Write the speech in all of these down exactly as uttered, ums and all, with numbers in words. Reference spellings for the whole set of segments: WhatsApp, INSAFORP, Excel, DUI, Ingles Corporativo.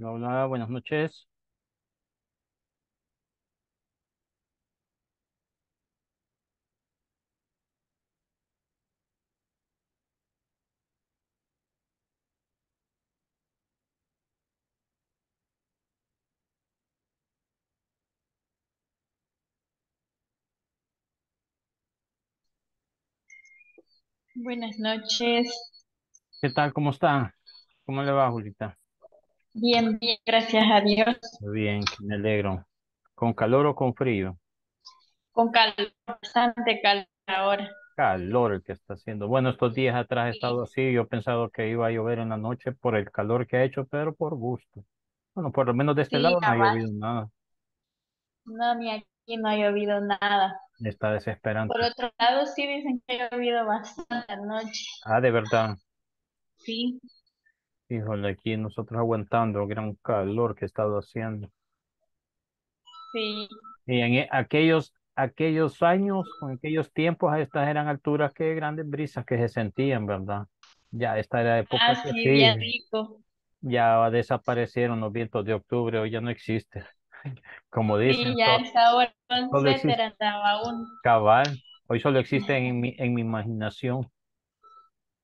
Hola, buenas noches. Buenas noches. ¿Qué tal? ¿Cómo está? ¿Cómo le va, Julita? Bien, bien, gracias a Dios. Muy bien, me alegro. ¿Con calor o con frío? Con calor, bastante calor ahora. Calor el que está haciendo. Bueno, estos días atrás he estado así. Yo he pensado que iba a llover en la noche por el calor que ha hecho, pero por gusto. Bueno, por lo menos de este Sí, lado no ha jamás. llovido nada. No, ni aquí no ha llovido nada. Está Por desesperante. otro lado, sí dicen que ha llovido bastante anoche. Ah, de verdad. Sí, Híjole, aquí nosotros aguantando el gran calor que he estado haciendo. sí, Y en e- aquellos, aquellos años, con aquellos tiempos, a estas eran alturas, que grandes brisas que se sentían, ¿verdad? Ya esta era época que así bien sí, rico. ya desaparecieron los vientos de octubre, hoy ya no existe. Como Sí, dicen, ya a so- esa hora, solo once de existe la andaba uno. cabal, hoy solo existen en mi, en mi imaginación.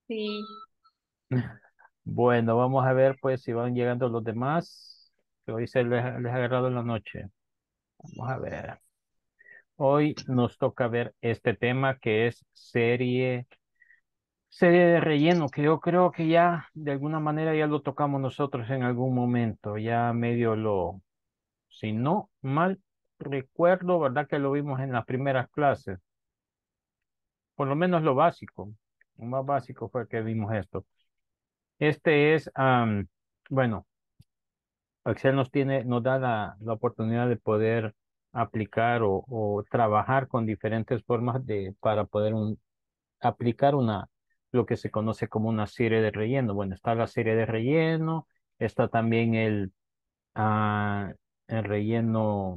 Sí, Bueno, vamos a ver pues si van llegando los demás, que hoy se les, ha- les ha agarrado en la noche. Vamos a ver. Hoy nos toca ver este tema que es serie. Serie de relleno, que yo creo que ya de alguna manera ya lo tocamos nosotros en algún momento, ya medio lo, si no mal recuerdo, ¿verdad? Que lo vimos en las primeras clases, por lo menos lo básico, lo más básico fue que vimos esto. Este es, am, bueno, Excel nos tiene, nos da la, la oportunidad de poder aplicar o, o trabajar con diferentes formas de, para poder un, aplicar una, lo que se conoce como una serie de relleno. Bueno, está la serie de relleno, está también el, ah, el relleno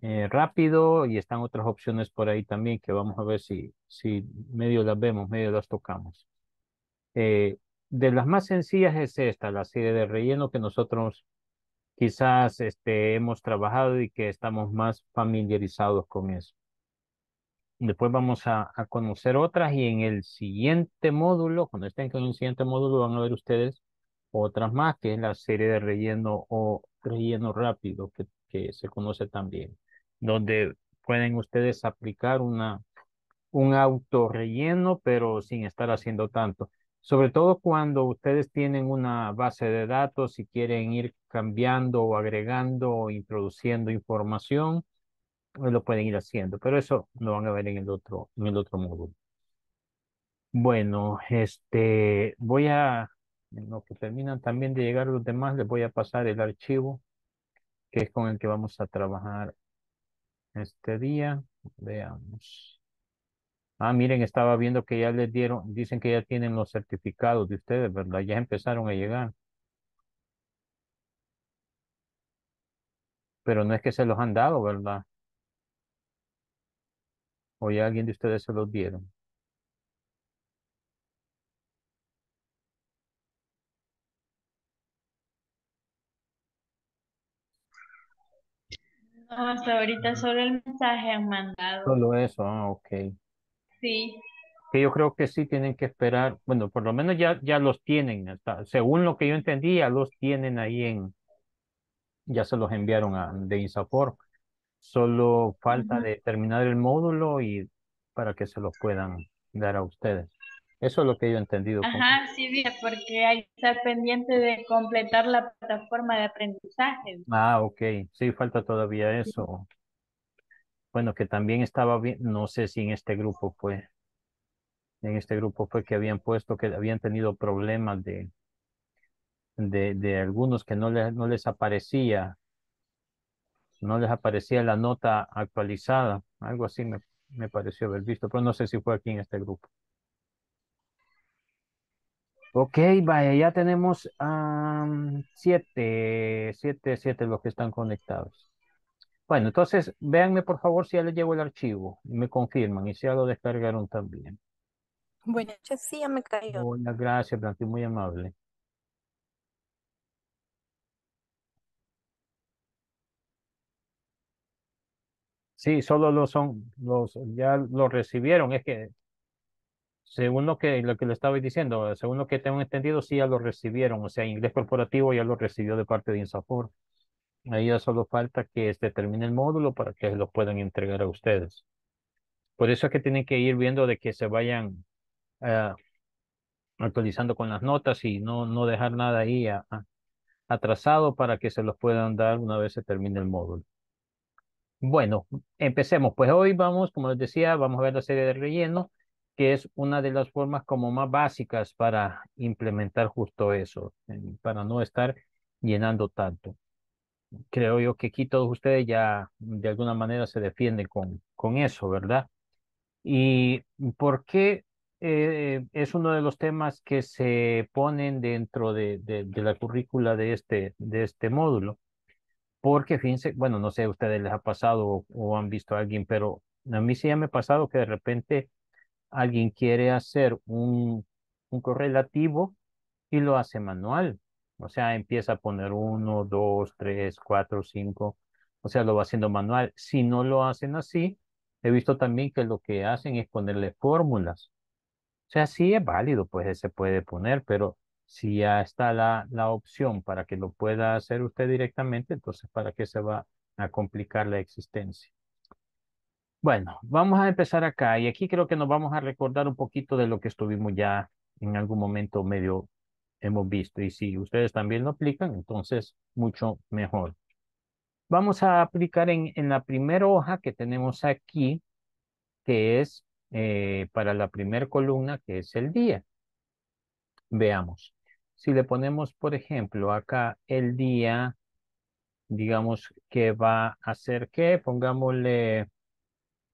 eh, rápido y están otras opciones por ahí también que vamos a ver si, si medio las vemos, medio las tocamos. Eh, De las más sencillas es esta, la serie de relleno que nosotros quizás este, hemos trabajado y que estamos más familiarizados con eso. Después vamos a, a conocer otras y en el siguiente módulo, cuando estén con el siguiente módulo, van a ver ustedes otras más, que es la serie de relleno o relleno rápido, que, que se conoce también, donde pueden ustedes aplicar una, un autorrelleno, pero sin estar haciendo tanto. Sobre todo cuando ustedes tienen una base de datos y quieren ir cambiando o agregando o introduciendo información pues lo pueden ir haciendo, pero eso lo van a ver en el otro, en el otro módulo. Bueno, este, voy a, en lo que terminan también de llegar los demás, les voy a pasar el archivo que es con el que vamos a trabajar este día. Veamos. Ah, miren, estaba viendo que ya les dieron, dicen que ya tienen los certificados de ustedes, ¿verdad? Ya empezaron a llegar, pero no es que se los han dado, ¿verdad? O ya alguien de ustedes se los dieron. no, hasta ahorita solo el mensaje han mandado. Solo eso, ah, ok. Sí, Que yo creo que sí tienen que esperar, bueno, por lo menos ya, ya los tienen, hasta- según lo que yo entendí, ya los tienen ahí en, ya se los enviaron a, de INSAFORP, solo falta ujú, de terminar el módulo y para que se los puedan dar a ustedes. Eso es lo que yo he entendido con eso. ajá, sí, bien, porque hay que estar pendiente de completar la plataforma de aprendizaje. Ah, ok, sí, falta todavía eso. Bueno, que también estaba bien, no sé si en este grupo fue, en este grupo fue que habían puesto que habían tenido problemas de, de, de algunos que no les, no les aparecía. no les aparecía la nota actualizada, algo así me, me pareció haber visto, pero no sé si fue aquí en este grupo. Ok, vaya, ya tenemos am, siete, siete, siete los que están conectados. Bueno, entonces, véanme por favor si ya les llegó el archivo, y me confirman y si ya lo descargaron también. Buenas noches, sí, ya me cayó. Muchas gracias, Blanqui, muy amable. Sí, solo los son, los ya los recibieron. Es que, según lo que, lo que le estaba diciendo, según lo que tengo entendido, sí ya lo recibieron. O sea, Inglés Corporativo ya lo recibió de parte de INSAFORP. Ahí ya solo falta que este termine el módulo para que lo puedan entregar a ustedes. Por eso es que tienen que ir viendo de que se vayan uh, actualizando con las notas y no, no dejar nada ahí a, a, atrasado para que se los puedan dar una vez se termine el módulo. Bueno, empecemos. Pues hoy vamos, como les decía, vamos a ver la serie de relleno, que es una de las formas como más básicas para implementar justo eso, para no estar llenando tanto. Creo yo que aquí todos ustedes ya de alguna manera se defienden con, con eso, ¿verdad? ¿Y por qué eh, es uno de los temas que se ponen dentro de, de, de la currícula de este, de este módulo? Porque, fíjense, bueno, no sé a ustedes les ha pasado o, o han visto a alguien, pero a mí sí ya me ha pasado que de repente alguien quiere hacer un, un correlativo y lo hace manual. O sea, empieza a poner uno, dos, tres, cuatro, cinco. O sea, lo va haciendo manual. Si no lo hacen así, he visto también que lo que hacen es ponerle fórmulas. O sea, sí es válido, pues se puede poner, pero si ya está la, la opción para que lo pueda hacer usted directamente, entonces ¿para qué se va a complicar la existencia? Bueno, vamos a empezar acá y aquí creo que nos vamos a recordar un poquito de lo que estuvimos ya en algún momento medio hemos visto y si ustedes también lo aplican, entonces mucho mejor. Vamos a aplicar en, en la primera hoja que tenemos aquí, que es eh, para la primera columna, que es el día. Veamos, si le ponemos, por ejemplo, acá el día, digamos que va a ser que, pongámosle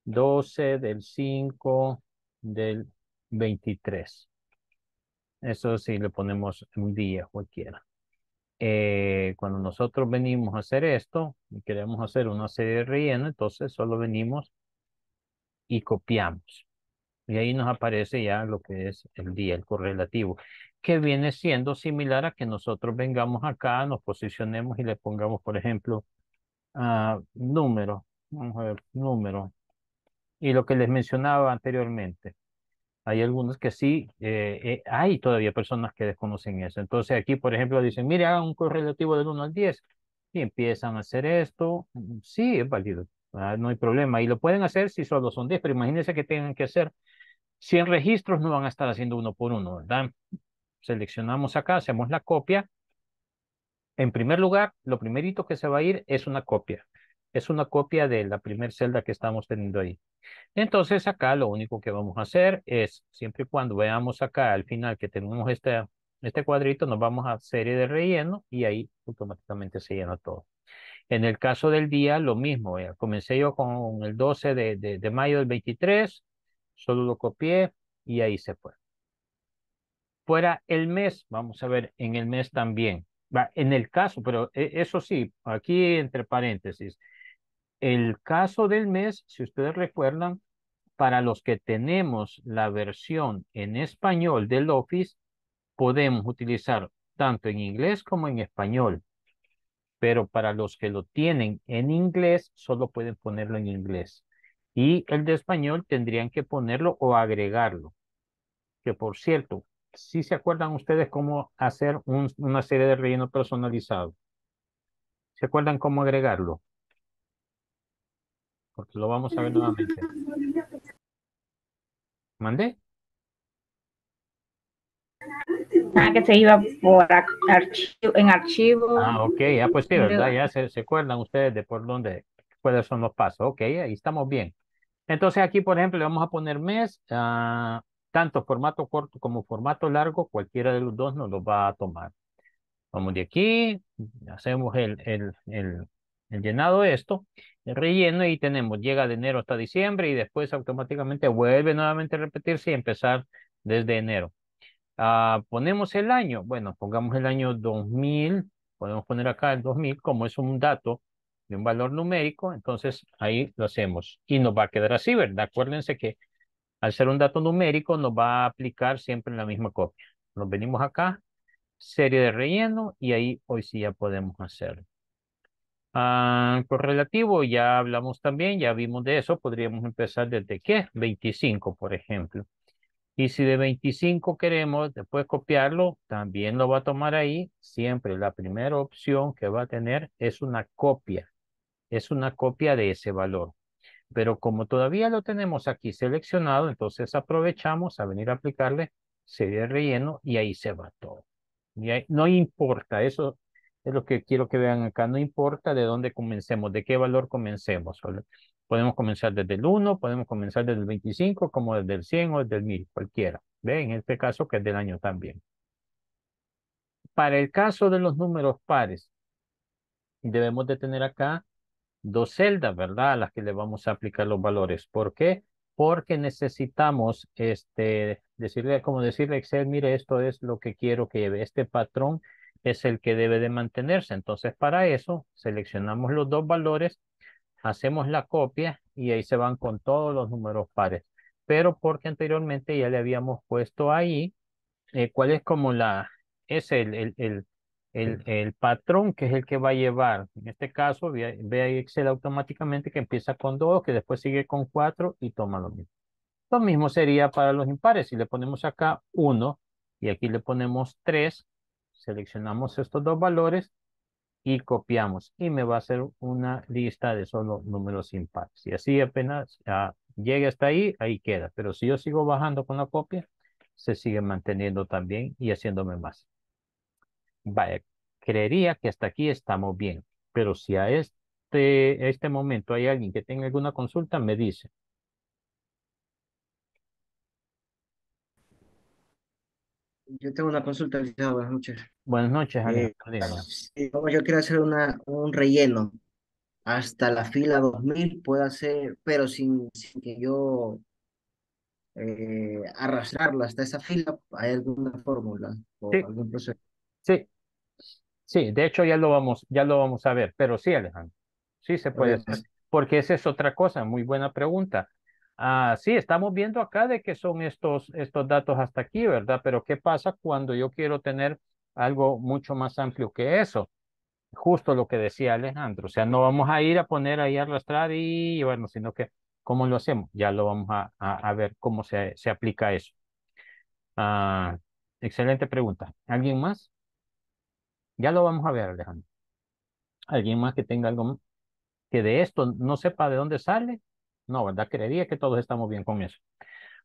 doce del cinco del veintitrés. Eso sí le ponemos un día cualquiera. Eh, cuando nosotros venimos a hacer esto y queremos hacer una serie de relleno, entonces solo venimos y copiamos. Y ahí nos aparece ya lo que es el día, el correlativo, que viene siendo similar a que nosotros vengamos acá, nos posicionemos y le pongamos, por ejemplo, uh, número. Vamos a ver, número. Y lo que les mencionaba anteriormente, hay algunos que sí, eh, eh, hay todavía personas que desconocen eso. Entonces aquí, por ejemplo, dicen, mire, hagan un correlativo del uno al diez. Y empiezan a hacer esto. Sí, es válido, ¿verdad? No hay problema. Y lo pueden hacer si solo son diez, pero imagínense que tengan que hacer cien registros, no van a estar haciendo uno por uno, ¿verdad? Seleccionamos acá, hacemos la copia. En primer lugar, lo primerito que se va a ir es una copia. Es una copia de la primera celda que estamos teniendo ahí. Entonces acá lo único que vamos a hacer es, siempre y cuando veamos acá al final que tenemos este, este cuadrito, nos vamos a serie de relleno y ahí automáticamente se llena todo. En el caso del día, lo mismo. Ya comencé yo con el doce de mayo del veintitrés, solo lo copié y ahí se fue. Fuera el mes, vamos a ver en el mes también. Va, en el caso, pero eso sí, aquí entre paréntesis, el caso del mes, si ustedes recuerdan, para los que tenemos la versión en español del Office, podemos utilizar tanto en inglés como en español. Pero para los que lo tienen en inglés, solo pueden ponerlo en inglés. Y el de español tendrían que ponerlo o agregarlo. Que por cierto, ¿sí se acuerdan ustedes cómo hacer un, una serie de relleno personalizado? ¿Se acuerdan cómo agregarlo? Porque lo vamos a ver nuevamente. ¿Mandé? Ah, que se iba por archivo, en archivo. Ah, ok, ya pues sí, ¿verdad? Ya se, se acuerdan ustedes de por dónde, cuáles son los pasos. Ok, ahí estamos bien. Entonces aquí, por ejemplo, le vamos a poner mes, uh, tanto formato corto como formato largo, cualquiera de los dos nos los va a tomar. Vamos de aquí, hacemos el, el, el, el llenado de esto, el relleno y tenemos, llega de enero hasta diciembre y después automáticamente vuelve nuevamente a repetirse y empezar desde enero. Ah, ponemos el año, bueno, pongamos el año dos mil, podemos poner acá el dos mil, como es un dato de un valor numérico, entonces ahí lo hacemos. Y nos va a quedar así, ¿verdad? Acuérdense que al ser un dato numérico nos va a aplicar siempre la misma copia. Nos venimos acá, serie de relleno y ahí hoy sí ya podemos hacerlo. Ah, correlativo, ya hablamos también, ya vimos de eso, podríamos empezar desde ¿qué? veinticinco, por ejemplo. Y si de veinticinco queremos después copiarlo, también lo va a tomar ahí. Siempre la primera opción que va a tener es una copia. Es una copia de ese valor. Pero como todavía lo tenemos aquí seleccionado, entonces aprovechamos a venir a aplicarle serie de relleno y ahí se va todo. Y ahí, no importa, eso es lo que quiero que vean acá. No importa de dónde comencemos, de qué valor comencemos. Podemos comenzar desde el uno, podemos comenzar desde el veinticinco, como desde el cien o desde el mil, cualquiera. ¿Ve? En este caso que es del año también. Para el caso de los números pares, debemos de tener acá dos celdas, ¿verdad? A las que le vamos a aplicar los valores. ¿Por qué? Porque necesitamos este, decirle, como decirle a Excel, mire, esto es lo que quiero que lleve. Este patrón es el que debe de mantenerse. Entonces, para eso, seleccionamos los dos valores, hacemos la copia y ahí se van con todos los números pares. Pero porque anteriormente ya le habíamos puesto ahí, eh, cuál es como la, es el, el, el, el, el patrón que es el que va a llevar. En este caso, ve, ve ahí Excel automáticamente que empieza con dos, que después sigue con cuatro y toma lo mismo. Lo mismo sería para los impares. Si le ponemos acá uno y aquí le ponemos tres, seleccionamos estos dos valores y copiamos. Y me va a hacer una lista de solo números impares. Y así apenas ah, llegue hasta ahí, ahí queda. Pero si yo sigo bajando con la copia, se sigue manteniendo también y haciéndome más. Vaya, creería que hasta aquí estamos bien. Pero si a este, a este momento hay alguien que tenga alguna consulta, me dice. Yo tengo una consulta, Alisado. Buenas noches. Buenas noches, Alisado. Eh, yo quiero hacer una, un relleno hasta la fila dos mil, puedo hacer, pero sin, sin que yo eh, arrastrarla hasta esa fila, ¿hay alguna fórmula o sí. algún proceso? Sí, sí, de hecho ya lo vamos, ya lo vamos a ver, pero sí, Alejandro, sí se puede hacer, porque esa es otra cosa, muy buena pregunta. Ah, sí, estamos viendo acá de qué son estos, estos datos hasta aquí, ¿verdad? Pero ¿qué pasa cuando yo quiero tener algo mucho más amplio que eso? Justo lo que decía Alejandro, o sea, no vamos a ir a poner ahí a arrastrar y bueno, sino que ¿cómo lo hacemos? Ya lo vamos a, a, a ver cómo se, se aplica eso. Ah, excelente pregunta. ¿Alguien más? Ya lo vamos a ver, Alejandro. ¿Alguien más que tenga algo que de esto no sepa de dónde sale? No, ¿verdad? Creería que todos estamos bien con eso.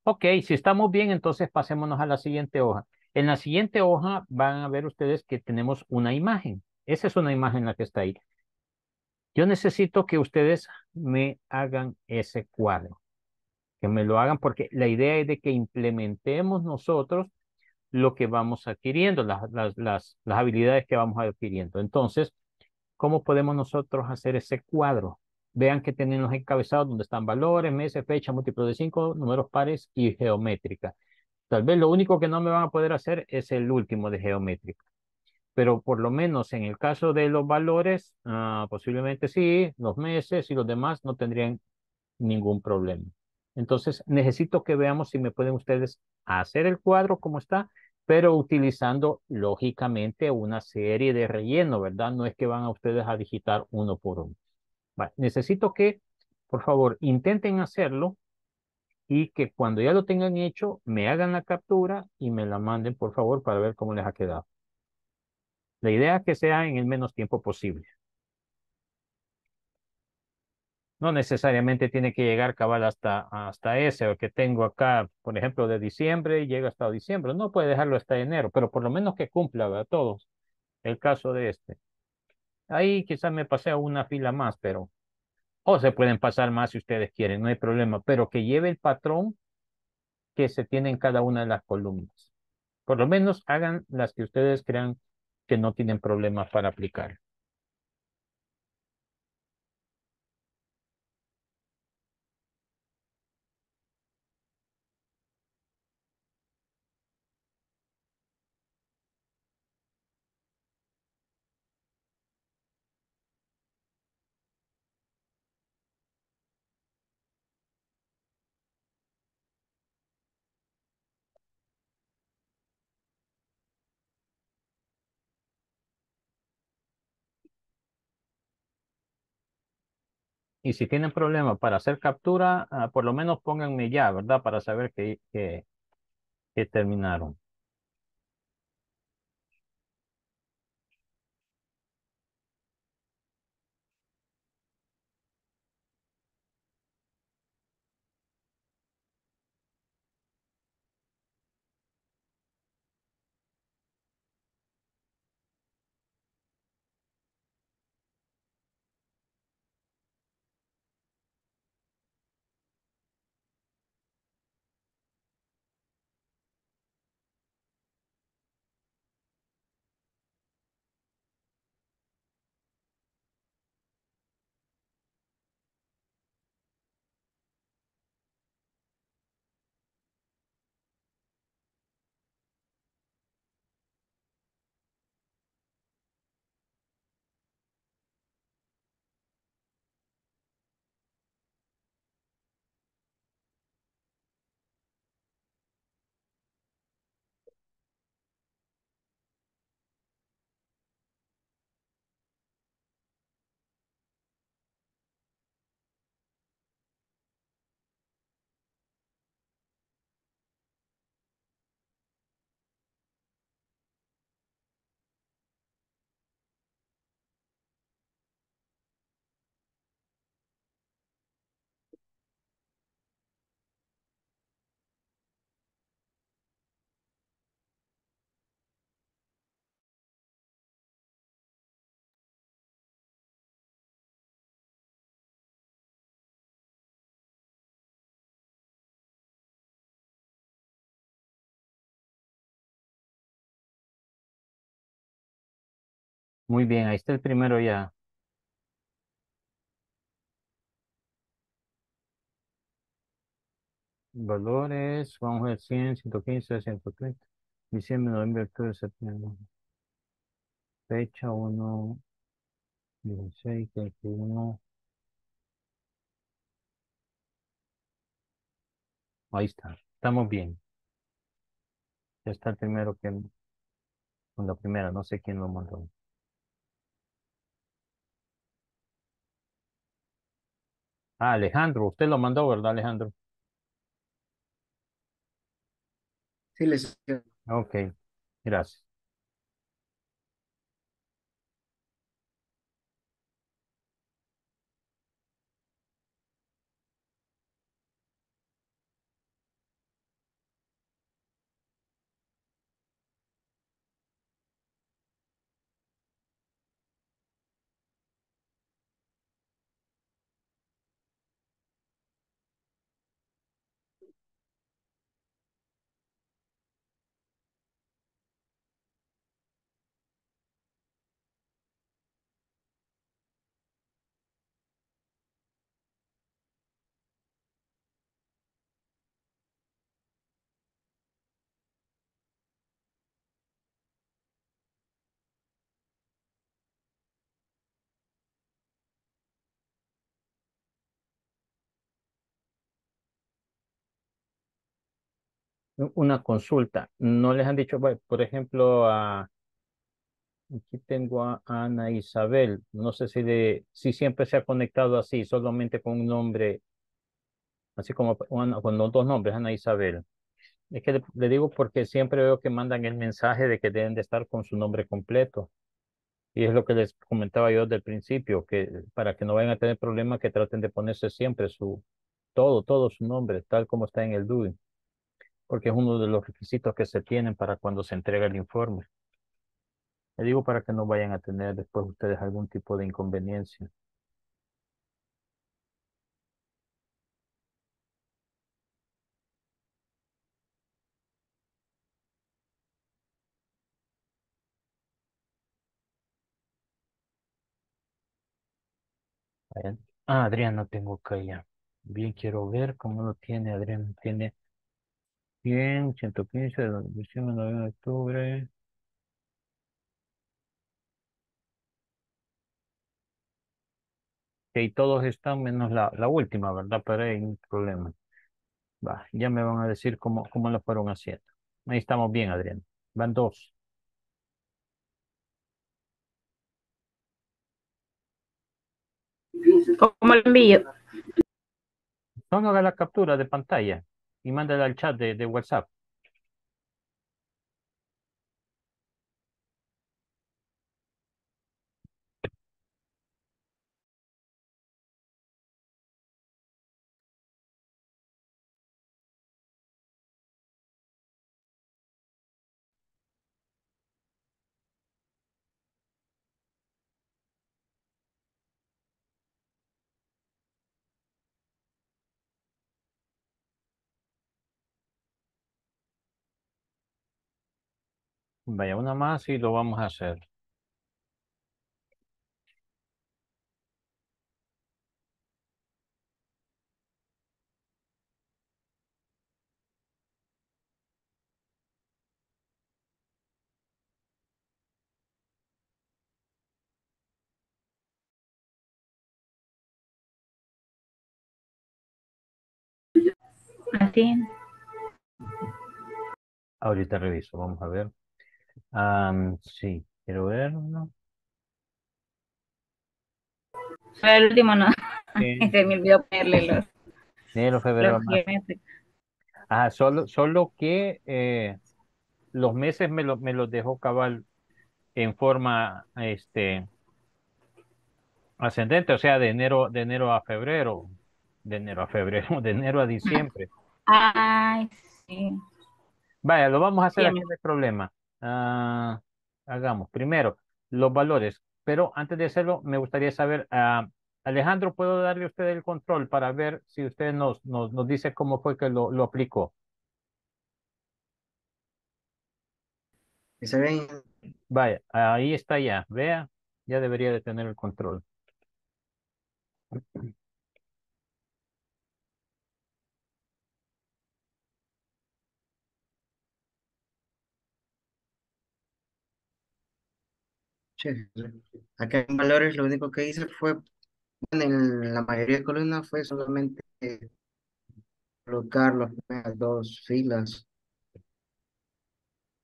Ok, si estamos bien, entonces pasémonos a la siguiente hoja. En la siguiente hoja van a ver ustedes que tenemos una imagen. Esa es una imagen la que está ahí. Yo necesito que ustedes me hagan ese cuadro. Que me lo hagan porque la idea es de que implementemos nosotros lo que vamos adquiriendo, las, las, las, las habilidades que vamos adquiriendo. Entonces, ¿cómo podemos nosotros hacer ese cuadro? Vean que tienen los encabezados donde están valores, meses, fecha, múltiplo de cinco, números pares y geométrica. Tal vez lo único que no me van a poder hacer es el último de geométrica. Pero por lo menos en el caso de los valores, uh, posiblemente sí, los meses y los demás no tendrían ningún problema. Entonces necesito que veamos si me pueden ustedes hacer el cuadro como está, pero utilizando lógicamente una serie de relleno, ¿verdad? No es que van a ustedes a digitar uno por uno. Vale. Necesito que, por favor, intenten hacerlo y que cuando ya lo tengan hecho, me hagan la captura y me la manden, por favor, para ver cómo les ha quedado. La idea es que sea en el menos tiempo posible. No necesariamente tiene que llegar cabal hasta, hasta ese, o que tengo acá, por ejemplo, de diciembre y llega hasta diciembre. No puede dejarlo hasta enero, pero por lo menos que cumpla, ¿verdad? Todos el caso de este. Ahí quizás me pasé a una fila más, pero... O se pueden pasar más si ustedes quieren, no hay problema. Pero que lleve el patrón que se tiene en cada una de las columnas. Por lo menos hagan las que ustedes crean que no tienen problemas para aplicar. Y si tienen problemas para hacer captura, uh, por lo menos pónganme ya, ¿verdad? Para saber que, que, que terminaron. Muy bien, ahí está el primero ya. Valores, vamos a ver cien, ciento quince, ciento treinta, diciembre, noviembre, octubre, septiembre. Fecha uno, dieciséis, treinta y uno. Ahí está, estamos bien. Ya está el primero que... Con la primera, no sé quién lo mandó. Ah, Alejandro, usted lo mandó, ¿verdad, Alejandro? Sí, les... Ok, gracias. Una consulta, no les han dicho, por ejemplo, a, aquí tengo a Ana Isabel, no sé si, de, si siempre se ha conectado así, solamente con un nombre, así como con los dos nombres, Ana Isabel. Es que le, le digo porque siempre veo que mandan el mensaje de que deben de estar con su nombre completo. Y es lo que les comentaba yo desde el principio, que para que no vayan a tener problemas, que traten de ponerse siempre su, todo, todo su nombre, tal como está en el D U I. Porque es uno de los requisitos que se tienen para cuando se entrega el informe. Le digo para que no vayan a tener después ustedes algún tipo de inconveniencia. Ah, Adrián no tengo que ya. Bien, quiero ver cómo lo tiene Adrián. Tiene... Bien, ciento quince de la diciembre, nueve de octubre. Ok, todos están menos la, la última, ¿verdad? Pero hay un problema. Va, ya me van a decir cómo, cómo lo fueron haciendo. Ahí estamos bien, Adrián. Van dos. ¿Cómo lo envío? No, no haga la captura de pantalla y mándala al chat de, de WhatsApp. Vaya, una más y lo vamos a hacer. Así. Ahorita reviso, vamos a ver. Um, sí, quiero ver, ¿no? El último no. Sí. Se me olvidó ponerle los... Enero, febrero, marzo. Ah, solo, solo que eh, los meses me, lo, me los dejó cabal en forma este ascendente, o sea, de enero, de enero a febrero, de enero a febrero, de enero a diciembre. Ay, sí. Vaya, lo vamos a hacer sí. Aquí no hay problema. Uh, hagamos primero los valores, pero antes de hacerlo me gustaría saber, uh, Alejandro, ¿puedo darle a usted el control para ver si usted nos, nos, nos dice cómo fue que lo, lo aplicó? ¿Se ve? Vaya, ahí está ya, vea, ya debería de tener el control. Acá en valores lo único que hice fue en el, la mayoría de columnas fue solamente colocar las primeras dos filas.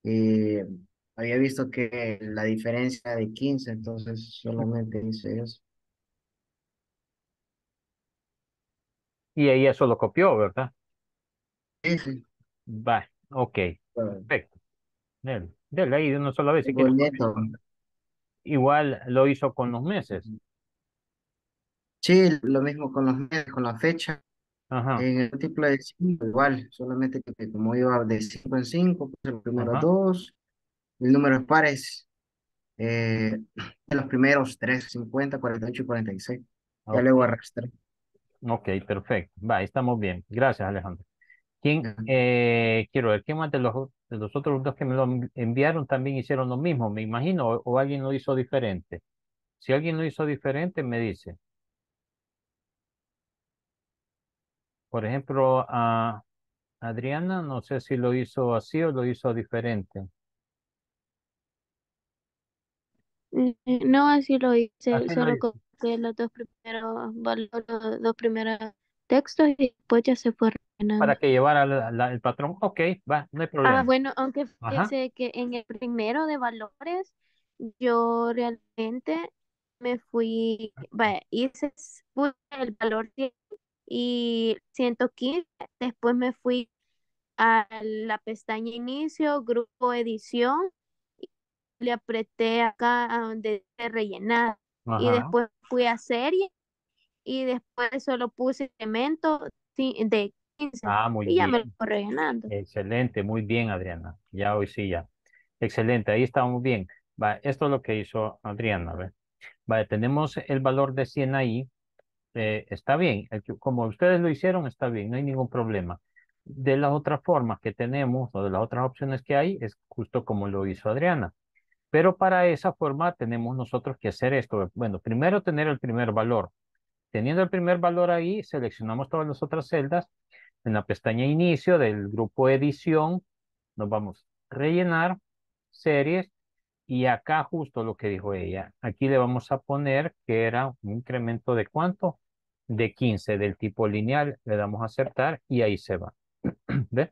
Eh, había visto que la diferencia de quince, entonces solamente hice eso. Y ahí eso lo copió, ¿verdad? Sí, sí. Va, ok. Bueno. Perfecto. Dele, dele ahí de una sola vez. Igual lo hizo con los meses. Sí, lo mismo con los meses, con la fecha. Ajá. En el múltiplo de cinco, igual, solamente que como iba de cinco en cinco, pues el primero dos, el número de pares, eh, de los primeros tres, cincuenta, cuarenta y ocho y cuarenta y seis. Okay. Ya luego arrastré. Ok, perfecto. Va, estamos bien. Gracias, Alejandro. ¿Quién, eh, quiero ver, ¿quién más de los, de los otros dos que me lo enviaron también hicieron lo mismo, me imagino, o, o alguien lo hizo diferente? Si alguien lo hizo diferente, me dice. Por ejemplo, a Adriana, no sé si lo hizo así o lo hizo diferente. No, así lo hice, así solo copié los dos primeros valores, los dos primeros textos y después ya se fue. Para que llevara la, la, el patrón. Ok, va, no hay problema. Ah, bueno, aunque fíjese que en el primero de valores, yo realmente me fui, vaya, hice el valor diez y ciento quince, después me fui a la pestaña inicio, grupo edición, y le apreté acá a donde rellenar. Ajá. Y después fui a serie y después solo puse elemento de... Ah, muy y ya bien. Me lo rellenando. Excelente, muy bien, Adriana. Ya hoy sí, ya. Excelente, ahí estamos bien. Va, esto es lo que hizo Adriana. ¿Ve? Va, tenemos el valor de cien ahí. Eh, está bien. El, como ustedes lo hicieron, está bien, no hay ningún problema. De las otras formas que tenemos o de las otras opciones que hay, es justo como lo hizo Adriana. Pero para esa forma tenemos nosotros que hacer esto. Bueno, primero tener el primer valor. Teniendo el primer valor ahí, seleccionamos todas las otras celdas. En la pestaña inicio del grupo edición, nos vamos a rellenar series y acá justo lo que dijo ella. Aquí le vamos a poner que era un incremento de ¿cuánto? De quince del tipo lineal. Le damos a aceptar y ahí se va. ¿Ve?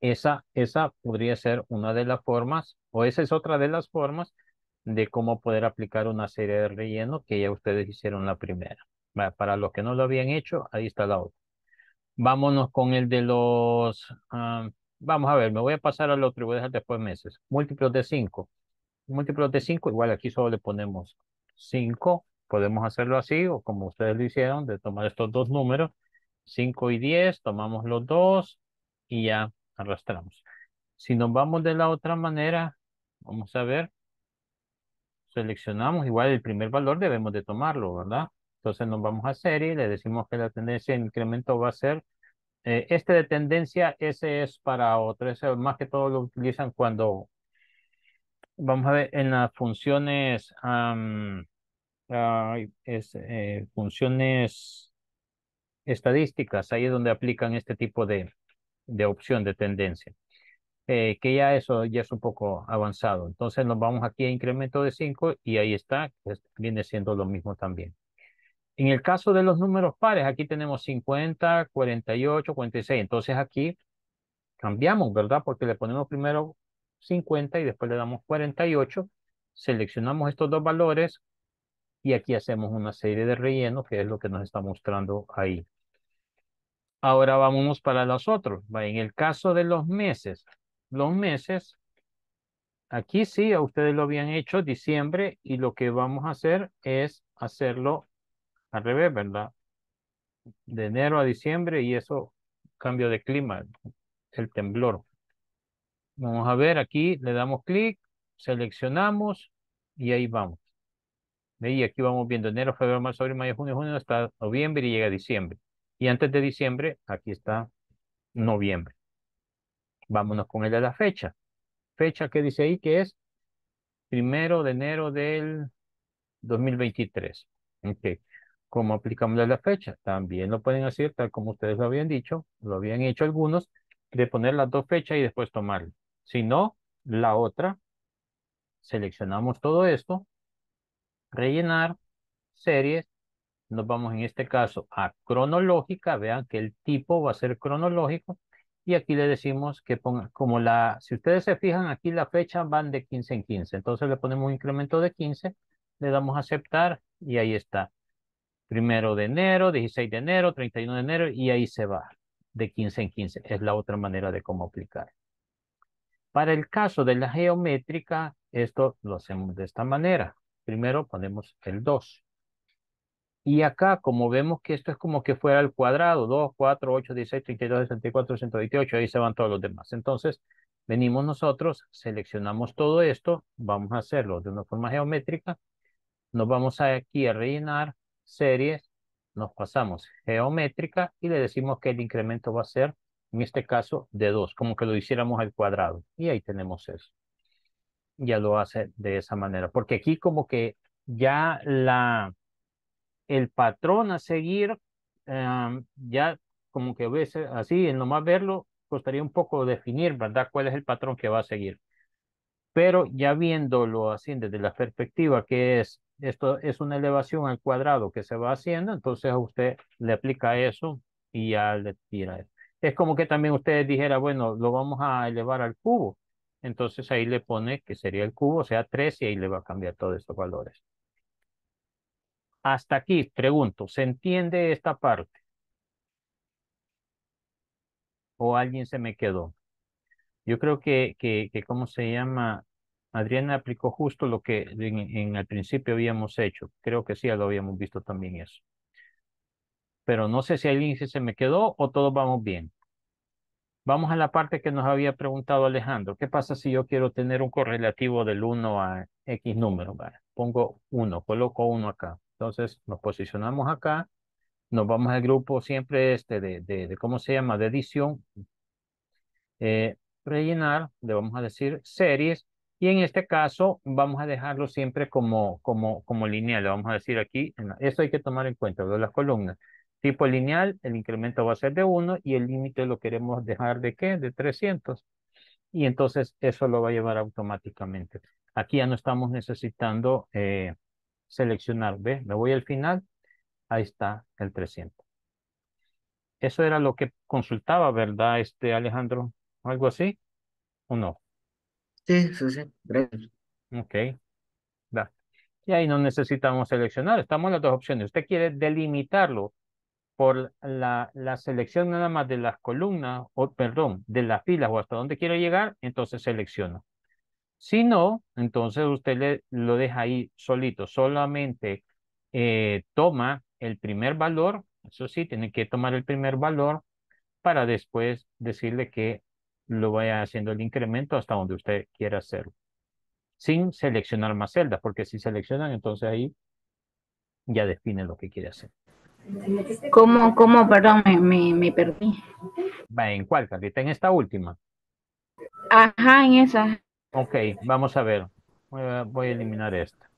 Esa, esa podría ser una de las formas o esa es otra de las formas de cómo poder aplicar una serie de relleno que ya ustedes hicieron la primera. Para los que no lo habían hecho, ahí está la otra. Vámonos con el de los... Uh, vamos a ver, me voy a pasar al otro y voy a dejar después meses. Múltiplos de cinco. Múltiplos de cinco, igual aquí solo le ponemos cinco. Podemos hacerlo así o como ustedes lo hicieron, de tomar estos dos números. cinco y diez, tomamos los dos y ya arrastramos. Si nos vamos de la otra manera, vamos a ver. Seleccionamos, igual el primer valor debemos de tomarlo, ¿verdad? Entonces nos vamos a serie y le decimos que la tendencia de incremento va a ser, eh, este de tendencia, ese es para otro, ese más que todo lo utilizan cuando, vamos a ver, en las funciones, um, uh, es, eh, funciones estadísticas, ahí es donde aplican este tipo de, de opción de tendencia. Eh, que ya eso ya es un poco avanzado. Entonces nos vamos aquí a incremento de cinco y ahí está, pues viene siendo lo mismo también. En el caso de los números pares, aquí tenemos cincuenta, cuarenta y ocho, cuarenta y seis. Entonces aquí cambiamos, ¿verdad? Porque le ponemos primero cincuenta y después le damos cuarenta y ocho. Seleccionamos estos dos valores y aquí hacemos una serie de rellenos, que es lo que nos está mostrando ahí. Ahora vámonos para los otros. En el caso de los meses, los meses, aquí sí, a ustedes lo habían hecho diciembre y lo que vamos a hacer es hacerlo al revés, ¿verdad? De enero a diciembre y eso, cambio de clima, el temblor. Vamos a ver, aquí le damos clic, seleccionamos y ahí vamos. Y aquí vamos viendo enero, febrero, marzo, abril, mayo, junio, junio, hasta noviembre y llega a diciembre. Y antes de diciembre, aquí está noviembre. Vámonos con el de la fecha. Fecha que dice ahí que es primero de enero del dos mil veintitrés. Ok. ¿Cómo aplicamos la fecha? También lo pueden hacer tal como ustedes lo habían dicho, lo habían hecho algunos, de poner las dos fechas y después tomarlo. Si no, la otra, seleccionamos todo esto, rellenar, series, nos vamos en este caso a cronológica, vean que el tipo va a ser cronológico, y aquí le decimos que ponga, como la, si ustedes se fijan aquí la fecha van de quince en quince, entonces le ponemos un incremento de quince, le damos a aceptar y ahí está. Primero de enero, dieciséis de enero, treinta y uno de enero y ahí se va de quince en quince. Es la otra manera de cómo aplicar. Para el caso de la geométrica, esto lo hacemos de esta manera. Primero ponemos el dos. Y acá, como vemos que esto es como que fuera al cuadrado, dos, cuatro, ocho, dieciséis, treinta y dos, sesenta y cuatro, ciento veintiocho, ahí se van todos los demás. Entonces, venimos nosotros, seleccionamos todo esto, vamos a hacerlo de una forma geométrica. Nos vamos aquí a rellenar. Series, nos pasamos geométrica y le decimos que el incremento va a ser, en este caso, de dos, como que lo hiciéramos al cuadrado. Y ahí tenemos eso. Ya lo hace de esa manera. Porque aquí como que ya la, el patrón a seguir, eh, ya como que a veces así, en nomás verlo, costaría un poco definir, ¿verdad? ¿Cuál es el patrón que va a seguir? Pero ya viéndolo así desde la perspectiva que es, esto es una elevación al cuadrado que se va haciendo, entonces a usted le aplica eso y ya le tira eso. Es como que también usted dijera, bueno, lo vamos a elevar al cubo. Entonces ahí le pone que sería el cubo, o sea, tres, y ahí le va a cambiar todos estos valores. Hasta aquí, pregunto, ¿se entiende esta parte? ¿O alguien se me quedó? Yo creo que, que, que ¿cómo se llama? Adriana aplicó justo lo que en, en el principio habíamos hecho. Creo que sí, ya lo habíamos visto también eso. Pero no sé si alguien se me quedó o todos vamos bien. Vamos a la parte que nos había preguntado Alejandro. ¿Qué pasa si yo quiero tener un correlativo del uno a X número? Vale, pongo uno, coloco uno acá. Entonces nos posicionamos acá. Nos vamos al grupo siempre este de, de, de ¿cómo se llama? De edición. Eh, rellenar, le vamos a decir series. Y en este caso vamos a dejarlo siempre como, como, como lineal. Le vamos a decir aquí, esto hay que tomar en cuenta, las columnas. Tipo lineal, el incremento va a ser de uno y el límite lo queremos dejar de ¿qué? De trescientos. Y entonces eso lo va a llevar automáticamente. Aquí ya no estamos necesitando eh, seleccionar. ¿Ve? Me voy al final, ahí está el trescientos. Eso era lo que consultaba, ¿verdad, este Alejandro? ¿Algo así o no? Sí, sí, sí, gracias. Ok. Y ahí no necesitamos seleccionar. Estamos en las dos opciones. Usted quiere delimitarlo por la, la selección nada más de las columnas, o perdón, de las filas o hasta dónde quiere llegar, entonces selecciona. Si no, entonces usted le, lo deja ahí solito. Solamente eh, toma el primer valor. Eso sí, tiene que tomar el primer valor para después decirle que lo vaya haciendo el incremento hasta donde usted quiera hacerlo, sin seleccionar más celdas, porque si seleccionan, entonces ahí ya define lo que quiere hacer. ¿Cómo, cómo, perdón, me, me, me perdí? ¿En cuál, Carlita? ¿En esta última? Ajá, en esa. Ok, vamos a ver. Voy a, voy a eliminar esta.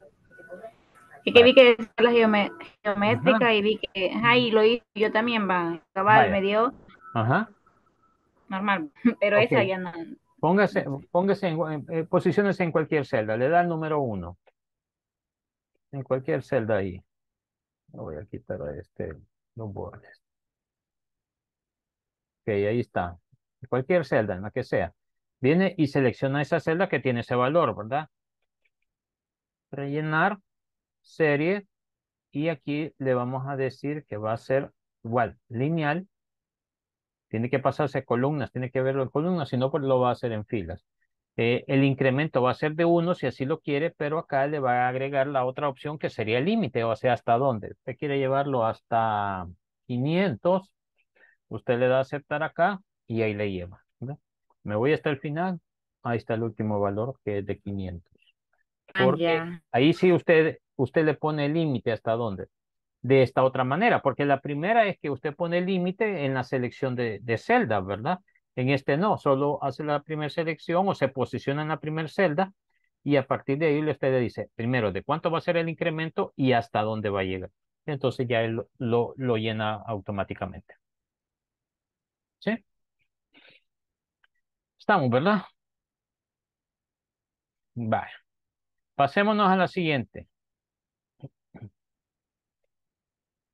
Es que vi que la geométrica, ajá, y vi que, ajá, y lo hice yo también, va, cabal, me dio. Ajá. Normal, pero okay, esa ya no. Póngase, póngase en, eh, posiciones en cualquier celda, le da el número uno. En cualquier celda ahí. Lo voy a quitar a este, los bordes. Ok, ahí está. En cualquier celda, en la que sea. Viene y selecciona esa celda que tiene ese valor, ¿verdad? Rellenar, serie, y aquí le vamos a decir que va a ser igual, lineal. Tiene que pasarse a columnas, tiene que verlo en columnas, si no, pues lo va a hacer en filas. Eh, el incremento va a ser de uno si así lo quiere, pero acá le va a agregar la otra opción que sería el límite, o sea, hasta dónde. Usted quiere llevarlo hasta quinientos, usted le da a aceptar acá y ahí le lleva, ¿verdad? Me voy hasta el final, ahí está el último valor que es de quinientos. Porque ah, yeah. ahí sí usted, usted le pone el límite hasta dónde. De esta otra manera, porque la primera es que usted pone el límite en la selección de, de celdas, ¿verdad? En este no, solo hace la primera selección o se posiciona en la primera celda y a partir de ahí usted le dice, primero, ¿de cuánto va a ser el incremento y hasta dónde va a llegar? Entonces ya él lo, lo, lo llena automáticamente. ¿Sí? Estamos, ¿verdad? Vale. Pasémonos a la siguiente.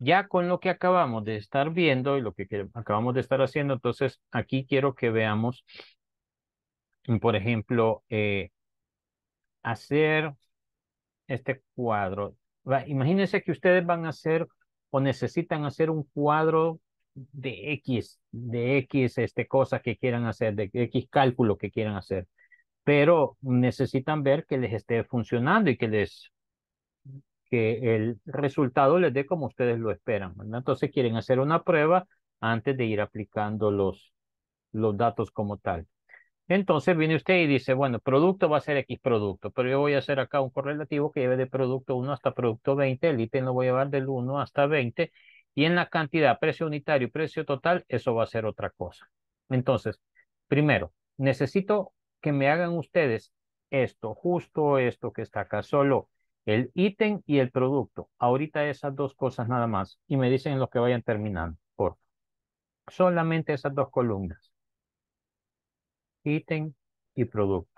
Ya con lo que acabamos de estar viendo y lo que acabamos de estar haciendo, entonces aquí quiero que veamos, por ejemplo, eh, hacer este cuadro. Imagínense que ustedes van a hacer o necesitan hacer un cuadro de X, de X este, cosa que quieran hacer, de X cálculo que quieran hacer, pero necesitan ver que les esté funcionando y que les... que el resultado les dé como ustedes lo esperan, ¿verdad? Entonces quieren hacer una prueba antes de ir aplicando los, los datos como tal. Entonces viene usted y dice, bueno, producto va a ser X producto, pero yo voy a hacer acá un correlativo que lleve de producto uno hasta producto veinte, el ítem lo voy a llevar del uno hasta veinte, y en la cantidad, precio unitario y precio total, eso va a ser otra cosa. Entonces, primero, necesito que me hagan ustedes esto, justo esto que está acá, solo el ítem y el producto. Ahorita esas dos cosas nada más. Y me dicen los que vayan terminando. Por solamente esas dos columnas. Ítem y producto.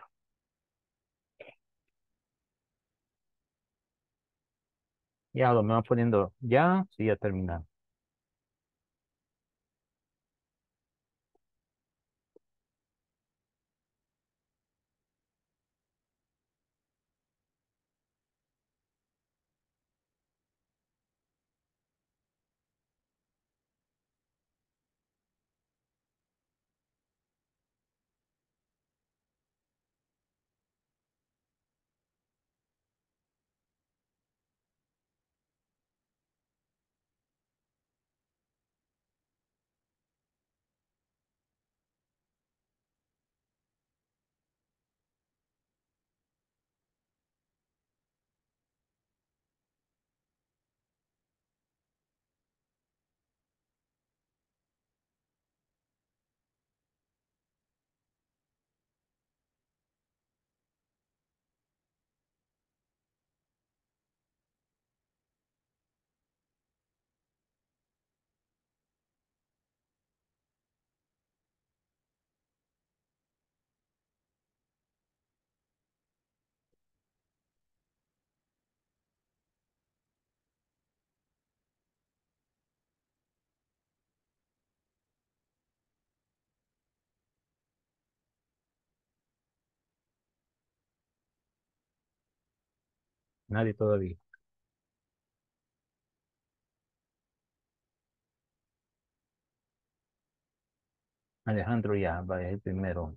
Ya lo me van poniendo. Ya, sí, ya terminaron. Nadie todavía. Alejandro ya, vaya el primero.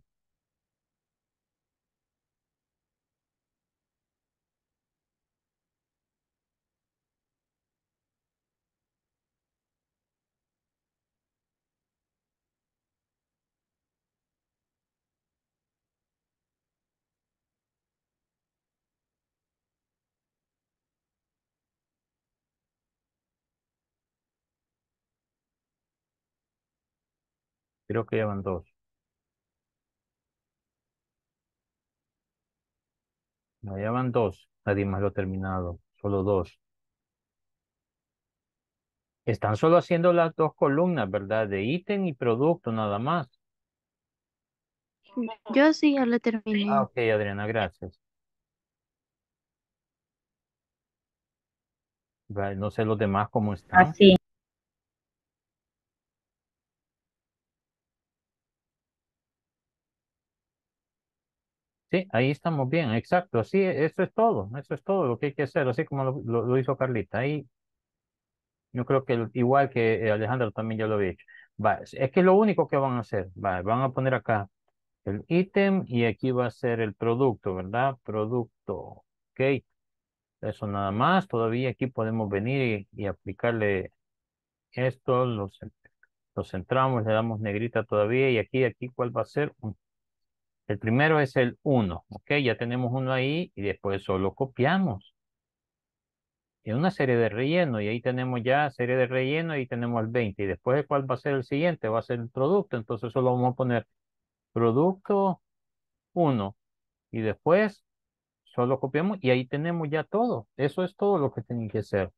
Creo que ya van dos. No, ya van dos. Nadie más lo ha terminado. Solo dos. Están solo haciendo las dos columnas, ¿verdad? De ítem y producto, nada más. Yo sí ya lo terminé. Ah, ok, Adriana, gracias. Vale, no sé los demás cómo están. Así. Sí, ahí estamos bien, exacto, así, eso es todo, eso es todo lo que hay que hacer, así como lo, lo, lo hizo Carlita, ahí yo creo que igual que Alejandro también ya lo había hecho, va, es que es lo único que van a hacer, va, van a poner acá el ítem y aquí va a ser el producto, ¿verdad? Producto, ok, eso nada más, todavía aquí podemos venir y, y aplicarle esto, lo los centramos, le damos negrita todavía y aquí, aquí, ¿cuál va a ser? El primero es el uno, ok, ya tenemos uno ahí y después solo copiamos. Es una serie de relleno y ahí tenemos ya serie de relleno y tenemos el veinte. Y después, ¿cuál va a ser el siguiente? Va a ser el producto, entonces solo vamos a poner producto uno. Y después solo copiamos y ahí tenemos ya todo. Eso es todo lo que tienen que hacer.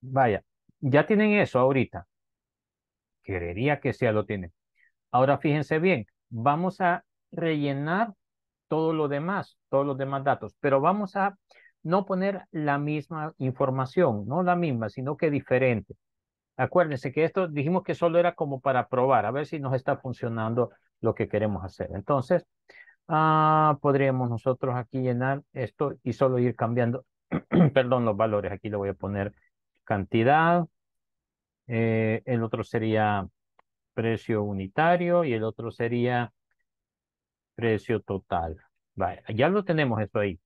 Vaya, ya tienen eso ahorita. Creería que sí, ya lo tienen. Ahora fíjense bien. Vamos a rellenar todo lo demás, todos los demás datos, pero vamos a no poner la misma información, no la misma, sino que diferente. Acuérdense que esto dijimos que solo era como para probar, a ver si nos está funcionando lo que queremos hacer. Entonces, ah, podríamos nosotros aquí llenar esto y solo ir cambiando, perdón, los valores. Aquí le voy a poner cantidad, eh, el otro sería precio unitario y el otro sería precio total. Vale, ya lo tenemos esto ahí.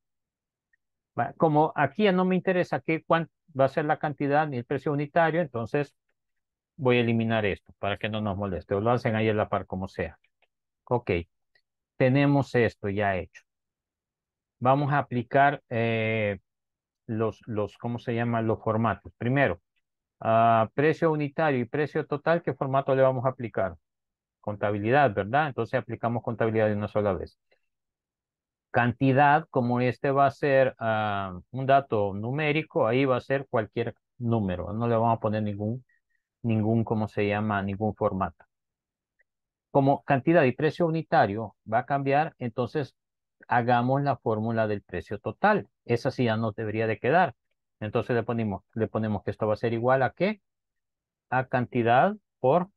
Vale, como aquí ya no me interesa qué cuánto va a ser la cantidad ni el precio unitario, entonces voy a eliminar esto para que no nos moleste. O lo hacen ahí a la par como sea. Ok, tenemos esto ya hecho. Vamos a aplicar eh, los, los, ¿cómo se llaman? Los formatos. Primero, Uh, precio unitario y precio total, ¿qué formato le vamos a aplicar? Contabilidad, ¿verdad? Entonces aplicamos contabilidad de una sola vez. Cantidad, como este va a ser uh, un dato numérico, ahí va a ser cualquier número. No le vamos a poner ningún, ningún, ¿cómo se llama? Ningún formato. Como cantidad y precio unitario va a cambiar, entonces hagamos la fórmula del precio total. Esa sí ya nos debería de quedar. Entonces le ponemos, le ponemos que esto va a ser igual a ¿qué? A cantidad por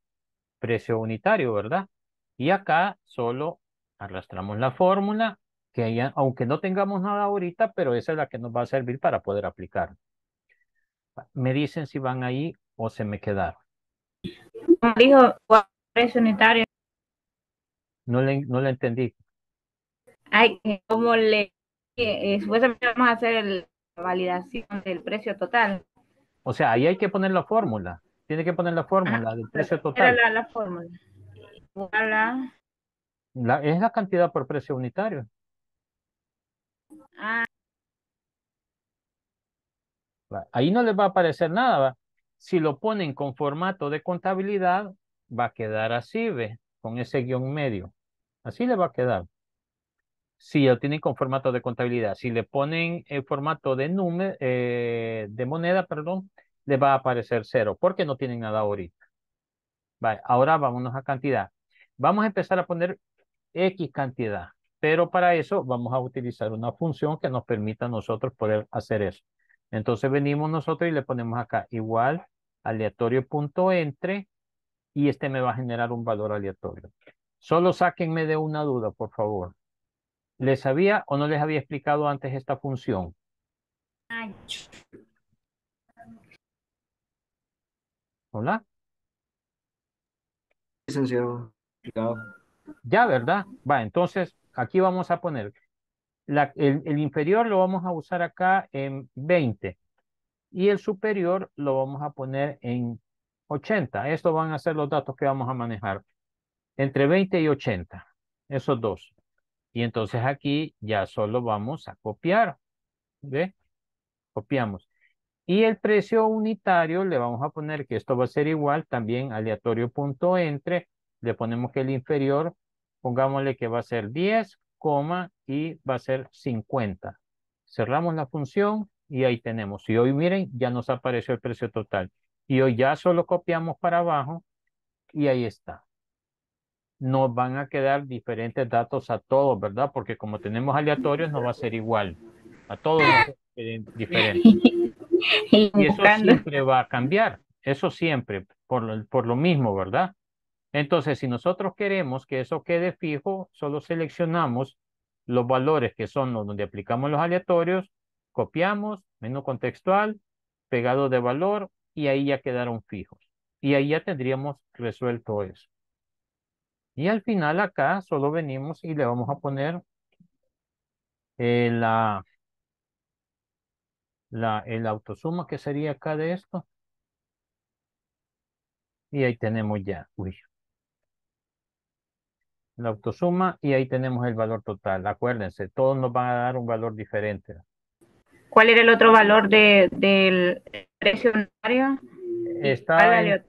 precio unitario, ¿verdad? Y acá solo arrastramos la fórmula, que haya, aunque no tengamos nada ahorita, pero esa es la que nos va a servir para poder aplicar. Me dicen si van ahí o se me quedaron. Dijo precio unitario. No le, no le entendí. Ay, como le... Eh, supuestamente vamos a hacer el... validación del precio total. O sea, ahí hay que poner la fórmula. Tiene que poner la fórmula ah, del precio total. La, la fórmula. La... La, es la cantidad por precio unitario. Ah. Ahí no les va a aparecer nada. ¿Va? Si lo ponen con formato de contabilidad, va a quedar así, ¿ve? Con ese guión medio. Así le va a quedar. Si lo tienen con formato de contabilidad, si le ponen el formato de número, eh, de moneda, perdón, les va a aparecer cero, porque no tienen nada ahorita. Vale, ahora vámonos a cantidad. Vamos a empezar a poner X cantidad, pero para eso vamos a utilizar una función que nos permita a nosotros poder hacer eso. Entonces venimos nosotros y le ponemos acá igual aleatorio.entre y este me va a generar un valor aleatorio. Solo sáquenme de una duda, por favor. ¿Les había o no les había explicado antes esta función? Hola. Licenciado. Ya, ¿verdad? Va, entonces aquí vamos a poner la, el, el inferior lo vamos a usar acá en veinte y el superior lo vamos a poner en ochenta. Estos van a ser los datos que vamos a manejar entre veinte y ochenta, esos dos. Y entonces aquí ya solo vamos a copiar. ¿Ve? Copiamos. Y el precio unitario le vamos a poner que esto va a ser igual también aleatorio.entre. Le ponemos que el inferior, pongámosle que va a ser diez, coma, y va a ser cincuenta. Cerramos la función y ahí tenemos. Y hoy miren, ya nos apareció el precio total. Y hoy ya solo copiamos para abajo y ahí está. Nos van a quedar diferentes datos a todos, ¿verdad? Porque como tenemos aleatorios, no va a ser igual. A todos va a ser diferente. Y eso siempre va a cambiar. Eso siempre, por, por lo mismo, ¿verdad? Entonces, si nosotros queremos que eso quede fijo, solo seleccionamos los valores que son los donde aplicamos los aleatorios, copiamos, menú contextual, pegado de valor, y ahí ya quedaron fijos. Y ahí ya tendríamos resuelto eso. Y al final acá solo venimos y le vamos a poner eh, la, la, el autosuma que sería acá de esto. Y ahí tenemos ya, uy, la autosuma y ahí tenemos el valor total. Acuérdense, todos nos van a dar un valor diferente. ¿Cuál era el otro valor de, del precio unitario? Está en,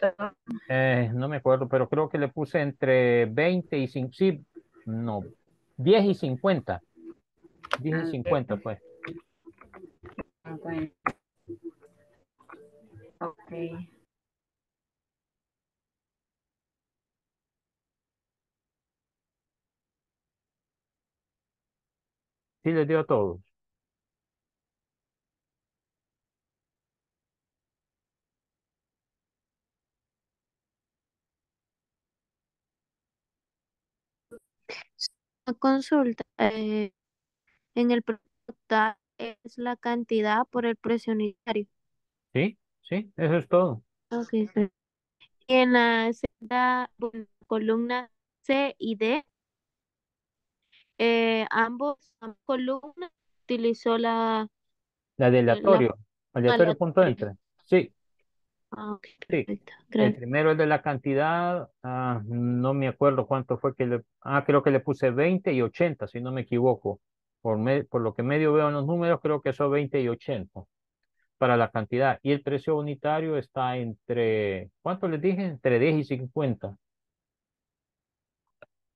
eh, no me acuerdo, pero creo que le puse entre veinte y cinco, sí, no, diez y cincuenta. diez y cincuenta pues. Ok. Sí, les dio a todos. Consulta, eh, en el precio total es la cantidad por el precio unitario. Sí, sí, eso es todo. Okay, sí. En la celda, columna C y D, eh, ambos, ambas columnas utilizó la... La de aleatorio, la, aleatorio punto entre, sí. Okay, sí. El primero es de la cantidad, ah, no me acuerdo cuánto fue que le, ah, creo que le puse veinte y ochenta, si no me equivoco, por, me, por lo que medio veo en los números, creo que son veinte y ochenta para la cantidad, y el precio unitario está entre, ¿cuánto les dije? Entre diez y cincuenta,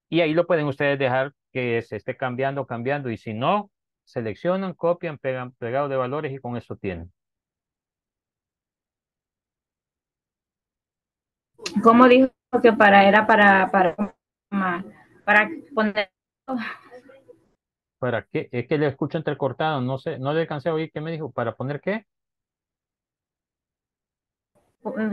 y ahí lo pueden ustedes dejar que se esté cambiando, cambiando, y si no, seleccionan, copian, pegan pegado de valores y con eso tienen. ¿Cómo dijo que para era para para para poner? ¿Para qué? Es que le escucho entrecortado, no sé, no le alcancé a oír qué me dijo. ¿Para poner qué?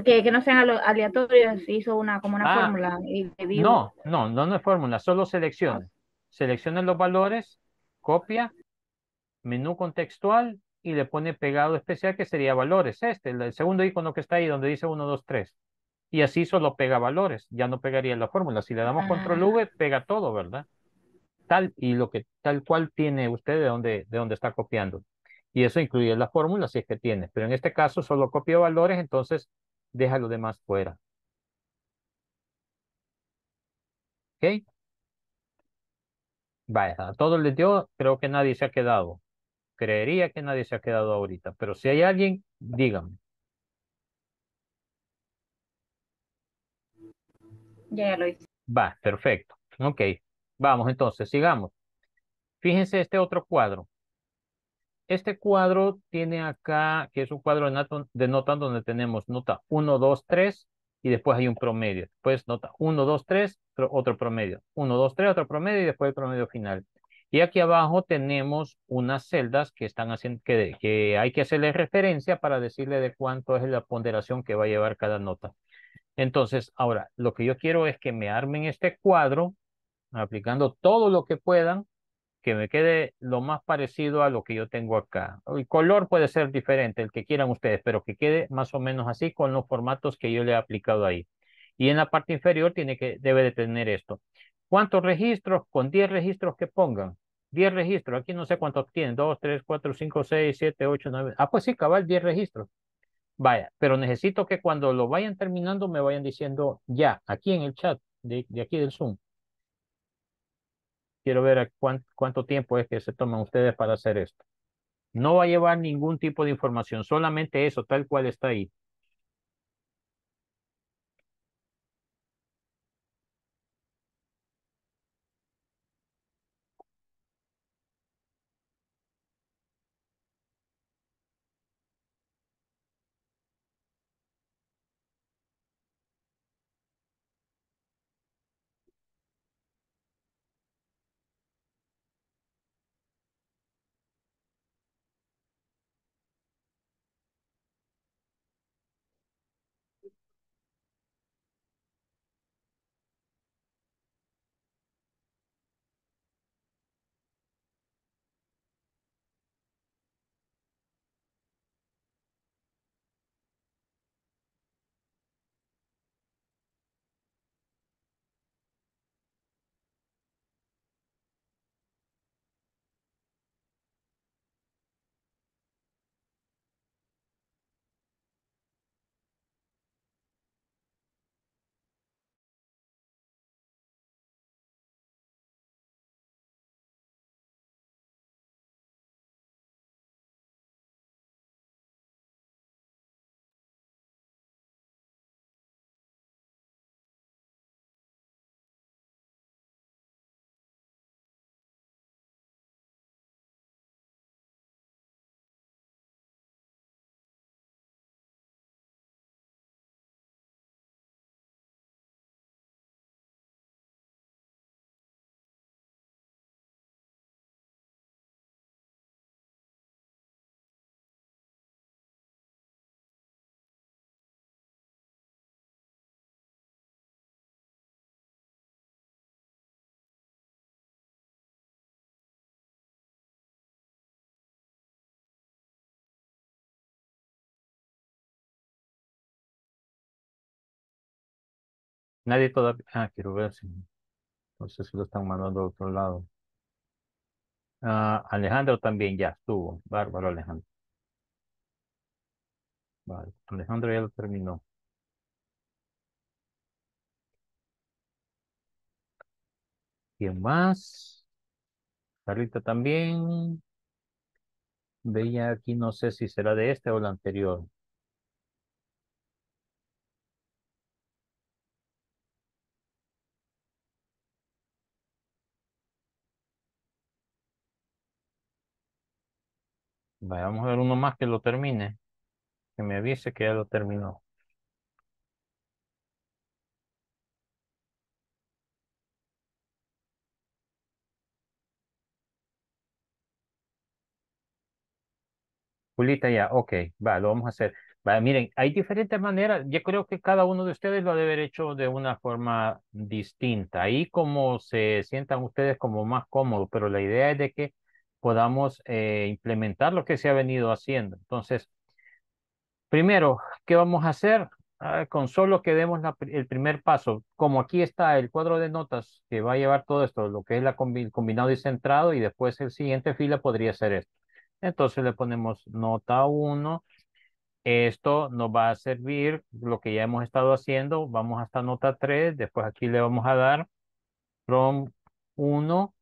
Que, que no sean aleatorios, hizo una como una ah, fórmula. Y no, no, no, no es fórmula, solo selecciona. Selecciona los valores, copia, menú contextual y le pone pegado especial que sería valores. Este, el segundo icono que está ahí donde dice uno, dos, tres. Y así solo pega valores, ya no pegaría la fórmula. Si le damos control V, pega todo, ¿verdad? Tal y lo que tal cual tiene usted de donde, de donde está copiando. Y eso incluye la fórmula si es que tiene. Pero en este caso solo copió valores, entonces deja lo demás fuera. ¿Ok? Vaya, a todos les dio, creo que nadie se ha quedado. Creería que nadie se ha quedado ahorita. Pero si hay alguien, díganme. Ya lo hice. Va, perfecto. Ok, vamos entonces, sigamos. Fíjense este otro cuadro. Este cuadro tiene acá, que es un cuadro de notas donde tenemos nota uno, dos, tres y después hay un promedio. Después nota uno, dos, tres, otro promedio. uno, dos, tres, otro promedio y después el promedio final. Y aquí abajo tenemos unas celdas que, están haciendo, que, que hay que hacerle referencia para decirle de cuánto es la ponderación que va a llevar cada nota. Entonces, ahora, lo que yo quiero es que me armen este cuadro, aplicando todo lo que puedan, que me quede lo más parecido a lo que yo tengo acá. El color puede ser diferente, el que quieran ustedes, pero que quede más o menos así con los formatos que yo le he aplicado ahí. Y en la parte inferior tiene que, debe de tener esto. ¿Cuántos registros? Con diez registros que pongan. diez registros. Aquí no sé cuántos tienen. dos, tres, cuatro, cinco, seis, siete, ocho, nueve. Ah, pues sí, cabal, diez registros. Vaya, pero necesito que cuando lo vayan terminando me vayan diciendo ya, aquí en el chat, de, de aquí del Zoom. Quiero ver a cuánto, cuánto tiempo es que se toman ustedes para hacer esto. No va a llevar ningún tipo de información, solamente eso, tal cual está ahí. Nadie todavía. Ah, quiero ver si. No sé si lo están mandando a otro lado. Ah, Alejandro también ya estuvo. Bárbaro, Alejandro. Vale, Alejandro ya lo terminó. ¿Quién más? Carlita también. Veía aquí, no sé si será de este o la anterior. Vale, vamos a ver uno más que lo termine. Que me avise que ya lo terminó. Julita ya, ok. Va, lo vamos a hacer. Vale, miren, hay diferentes maneras. Yo creo que cada uno de ustedes lo ha de haber hecho de una forma distinta. Ahí como se sientan ustedes como más cómodos. Pero la idea es de que podamos eh, implementar lo que se ha venido haciendo. Entonces, primero, ¿qué vamos a hacer? Ah, con solo que demos la, el primer paso, como aquí está el cuadro de notas que va a llevar todo esto, lo que es la combi, combinado y centrado, y después el siguiente fila podría ser esto. Entonces le ponemos nota uno. Esto nos va a servir lo que ya hemos estado haciendo. Vamos hasta nota tres, después aquí le vamos a dar from uno.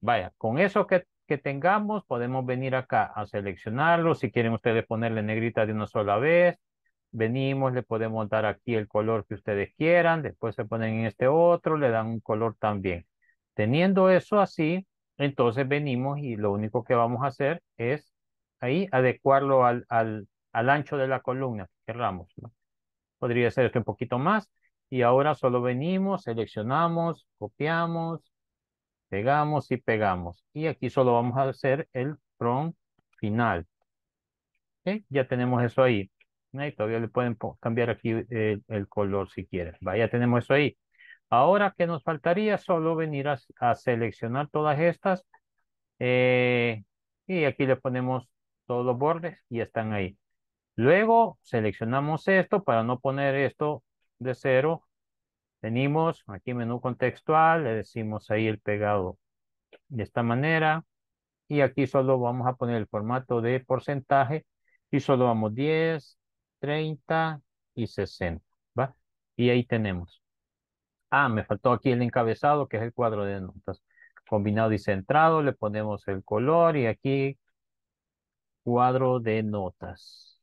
Vaya, con eso que que tengamos, podemos venir acá a seleccionarlo. Si quieren ustedes ponerle negrita de una sola vez, venimos, le podemos dar aquí el color que ustedes quieran, después se ponen en este otro, le dan un color también. Teniendo eso así, entonces venimos y lo único que vamos a hacer es ahí adecuarlo al, al, al ancho de la columna que queramos, ¿no? Podría ser esto un poquito más, y ahora solo venimos, seleccionamos, copiamos, pegamos y pegamos. Y aquí solo vamos a hacer el from final. ¿Okay? Ya tenemos eso ahí. ahí. Todavía le pueden cambiar aquí el, el color si quieren. Ya tenemos eso ahí. Ahora, ¿qué nos faltaría? Solo venir a, a seleccionar todas estas Eh, y aquí le ponemos todos los bordes y están ahí. Luego seleccionamos esto para no poner esto de cero. Venimos aquí menú contextual, le decimos ahí el pegado de esta manera. Y aquí solo vamos a poner el formato de porcentaje y solo vamos diez, treinta y sesenta, ¿va? Y ahí tenemos. Ah, me faltó aquí el encabezado, que es el cuadro de notas. Combinado y centrado, le ponemos el color y aquí cuadro de notas.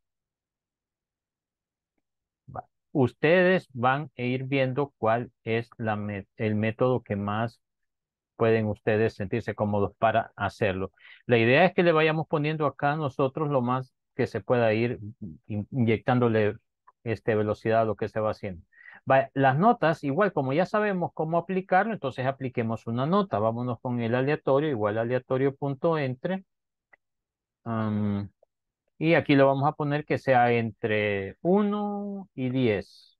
Va. Ustedes van a ir viendo cuál es la el método que más pueden ustedes sentirse cómodos para hacerlo. La idea es que le vayamos poniendo acá nosotros lo más que se pueda ir inyectándole este velocidad a lo que se va haciendo. Las notas, igual como ya sabemos cómo aplicarlo, entonces apliquemos una nota. Vámonos con el aleatorio, igual aleatorio.entre. Um, y aquí lo vamos a poner que sea entre uno y diez.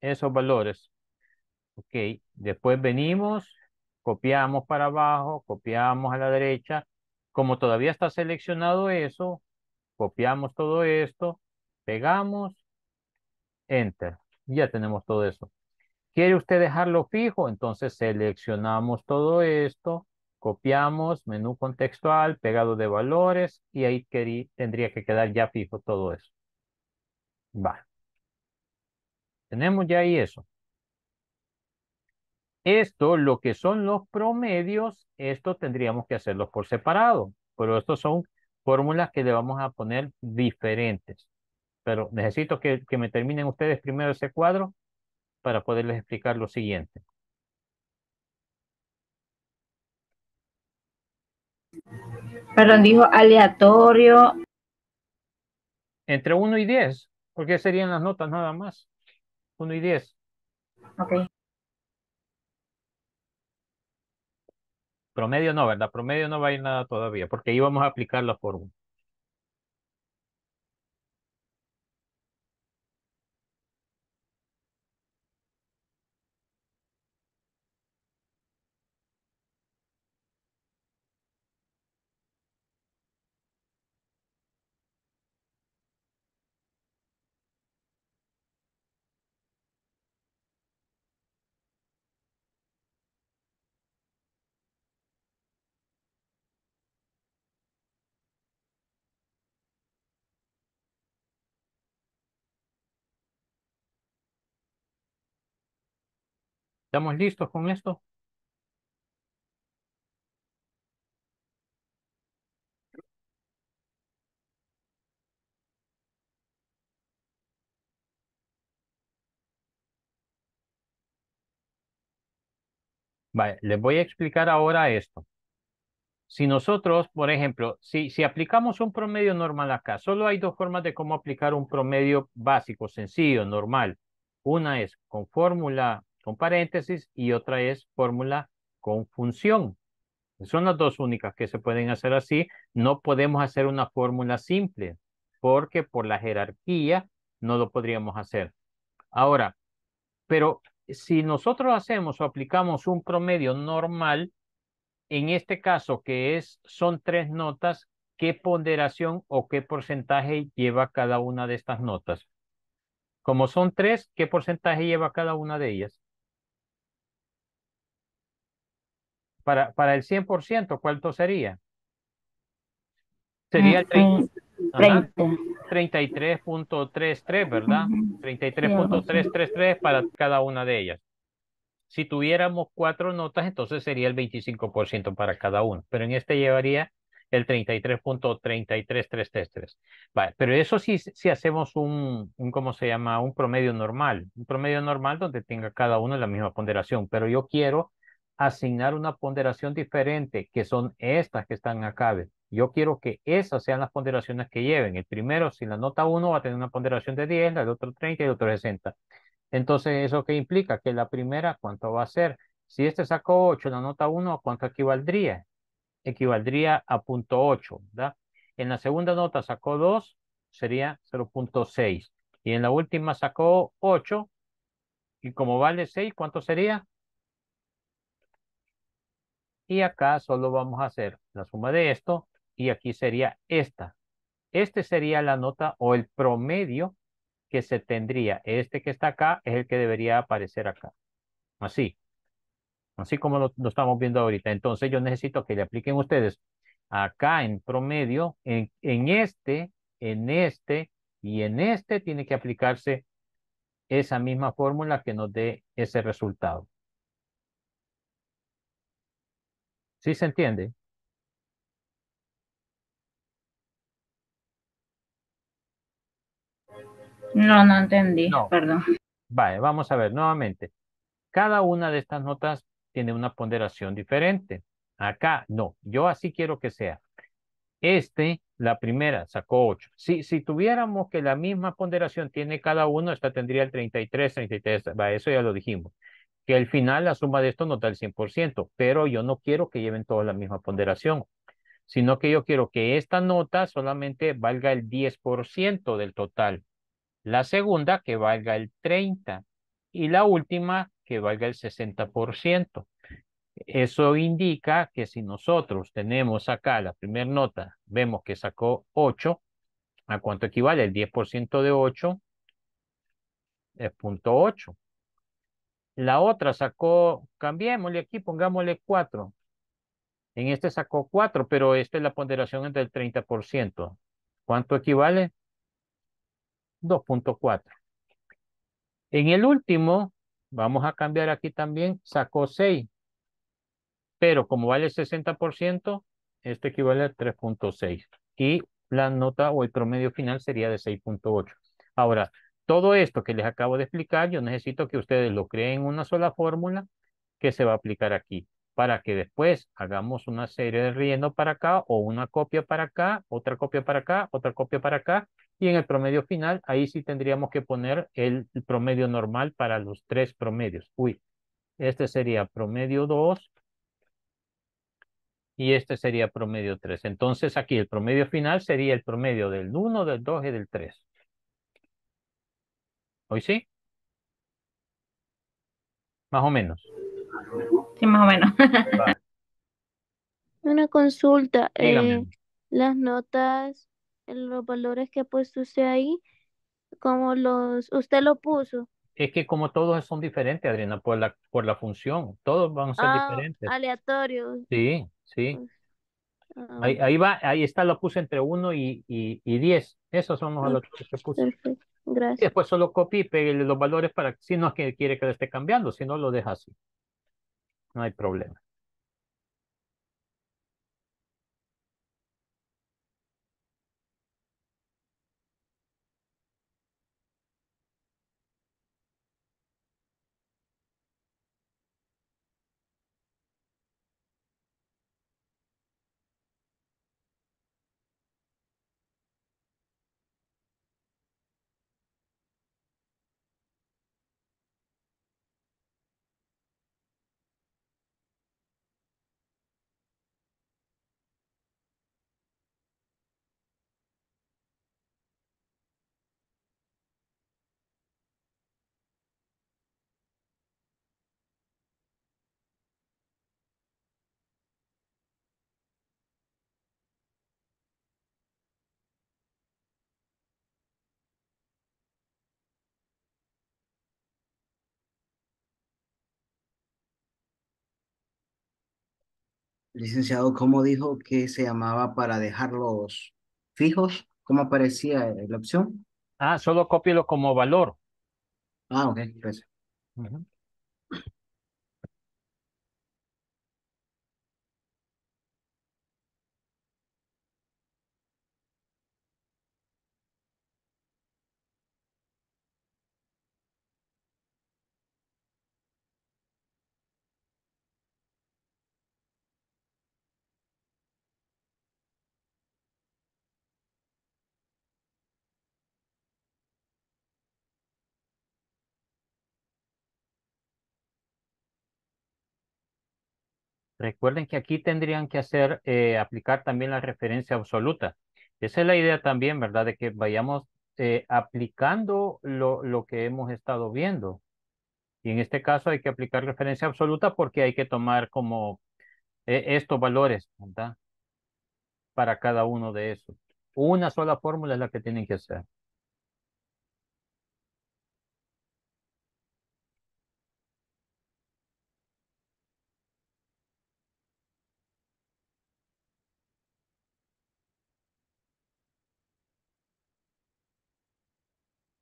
Esos valores. Ok, después venimos, copiamos para abajo, copiamos a la derecha. Como todavía está seleccionado eso, copiamos todo esto, pegamos, enter. Ya tenemos todo eso. ¿Quiere usted dejarlo fijo? Entonces seleccionamos todo esto, copiamos, menú contextual, pegado de valores, y ahí querí, tendría que quedar ya fijo todo eso. Va. Tenemos ya ahí eso. Esto, lo que son los promedios, esto tendríamos que hacerlos por separado, pero estos son fórmulas que le vamos a poner diferentes. Pero necesito que, que me terminen ustedes primero ese cuadro para poderles explicar lo siguiente. Perdón, dijo aleatorio. Entre uno y diez, porque serían las notas nada más. uno y diez. Ok. Promedio no, ¿verdad? Promedio no va a ir nada todavía, porque ahí vamos a aplicar la fórmula. ¿Estamos listos con esto? Vale, les voy a explicar ahora esto. Si nosotros, por ejemplo, si, si aplicamos un promedio normal acá, solo hay dos formas de cómo aplicar un promedio básico, sencillo, normal. Una es con fórmula con paréntesis y otra es fórmula con función. Son las dos únicas que se pueden hacer así. No podemos hacer una fórmula simple porque por la jerarquía no lo podríamos hacer. Ahora, pero si nosotros hacemos o aplicamos un promedio normal, en este caso que es, son tres notas, ¿qué ponderación o qué porcentaje lleva cada una de estas notas? Como son tres, ¿qué porcentaje lleva cada una de ellas? Para, para el cien por ciento, ¿cuánto sería? Sería el treinta y tres punto treinta y tres, ¿verdad? treinta y tres punto trescientos treinta y tres para cada una de ellas. Si tuviéramos cuatro notas, entonces sería el veinticinco por ciento para cada una. Pero en este llevaría el treinta y tres punto tres tres tres tres tres. Vale, pero eso sí, si hacemos un, un, ¿cómo se llama? Un promedio normal. Un promedio normal donde tenga cada uno la misma ponderación. Pero yo quiero asignar una ponderación diferente, que son estas que están acá. Yo quiero que esas sean las ponderaciones que lleven. El primero, si la nota uno va a tener una ponderación de diez, la del otro treinta y el otro sesenta. Entonces, ¿eso qué implica? Que la primera, ¿cuánto va a ser? Si este sacó ocho, la nota uno, ¿cuánto equivaldría? Equivaldría a punto ocho, ¿verdad? En la segunda nota sacó dos, sería cero punto seis. Y en la última sacó ocho, y como vale seis, ¿cuánto sería? Y acá solo vamos a hacer la suma de esto. Y aquí sería esta. Este sería la nota o el promedio que se tendría. Este que está acá es el que debería aparecer acá. Así. Así como lo, lo estamos viendo ahorita. Entonces yo necesito que le apliquen ustedes acá en promedio, en, en este, en este y en este tiene que aplicarse esa misma fórmula que nos dé ese resultado. ¿Sí se entiende? No, no entendí, no. Perdón. Vale, vamos a ver nuevamente. Cada una de estas notas tiene una ponderación diferente. Acá, no. Yo así quiero que sea. Este, la primera, sacó ocho. Si, si tuviéramos que la misma ponderación tiene cada uno, esta tendría el treinta y tres, treinta y tres. Vale, eso ya lo dijimos. Que al final la suma de esto nos da el cien por ciento. Pero yo no quiero que lleven todas la misma ponderación. Sino que yo quiero que esta nota solamente valga el diez por ciento del total. La segunda que valga el treinta por ciento y la última que valga el sesenta por ciento. Eso indica que si nosotros tenemos acá la primera nota, vemos que sacó ocho, ¿a cuánto equivale? El diez por ciento de ocho es punto ocho. La otra sacó, cambiémosle aquí, pongámosle cuatro. En este sacó cuatro, pero esta es la ponderación es del treinta por ciento. ¿Cuánto equivale? dos punto cuatro. En el último, vamos a cambiar aquí también, sacó seis. Pero como vale el sesenta por ciento, esto equivale a tres punto seis. Y la nota o el promedio final sería de seis punto ocho. Ahora, todo esto que les acabo de explicar, yo necesito que ustedes lo creen en una sola fórmula que se va a aplicar aquí. Para que después hagamos una serie de relleno para acá, o una copia para acá, otra copia para acá, otra copia para acá. Y en el promedio final, ahí sí tendríamos que poner el promedio normal para los tres promedios. Uy, este sería promedio dos y este sería promedio tres. Entonces aquí el promedio final sería el promedio del uno, del dos y del tres. ¿Hoy sí? Más o menos. Sí, más o menos. Vale. Una consulta. Eh, las notas... los valores que ha puesto usted ahí, como los, usted lo puso. Es que como todos son diferentes, Adriana, por la, por la función, todos van a ser ah, diferentes. Aleatorios. Sí, sí. Ah. Ahí, ahí va, ahí está, lo puse entre uno y, y, y diez. Esos son los valores que puse. Perfecto, gracias. Y después solo copie y pegue los valores para, si no es que quiere que lo esté cambiando, si no lo deja así. No hay problema. Licenciado, ¿cómo dijo que se llamaba para dejarlos fijos? ¿Cómo aparecía la opción? Ah, solo cópielo como valor. Ah, ok, gracias. Uh-huh. Recuerden que aquí tendrían que hacer, eh, aplicar también la referencia absoluta. Esa es la idea también, ¿verdad? De que vayamos eh, aplicando lo, lo que hemos estado viendo. Y en este caso hay que aplicar referencia absoluta porque hay que tomar como eh, estos valores, ¿verdad? Para cada uno de esos. Una sola fórmula es la que tienen que hacer.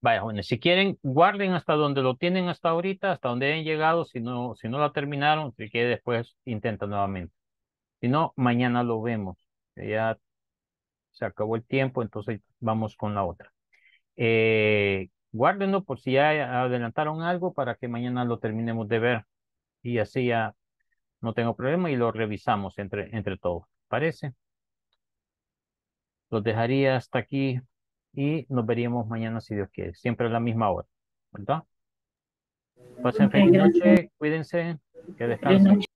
Vaya, bueno, si quieren, guarden hasta donde lo tienen hasta ahorita, hasta donde han llegado. Si no, si no la terminaron, si quieren, después intenta nuevamente. Si no, mañana lo vemos. Ya se acabó el tiempo, entonces vamos con la otra. Eh, guárdenlo por si ya adelantaron algo para que mañana lo terminemos de ver. Y así ya no tengo problema y lo revisamos entre, entre todos. ¿Parece? Los dejaría hasta aquí. Y nos veríamos mañana si Dios quiere. Siempre a la misma hora, ¿verdad? Pasen feliz noche, cuídense, que descansen.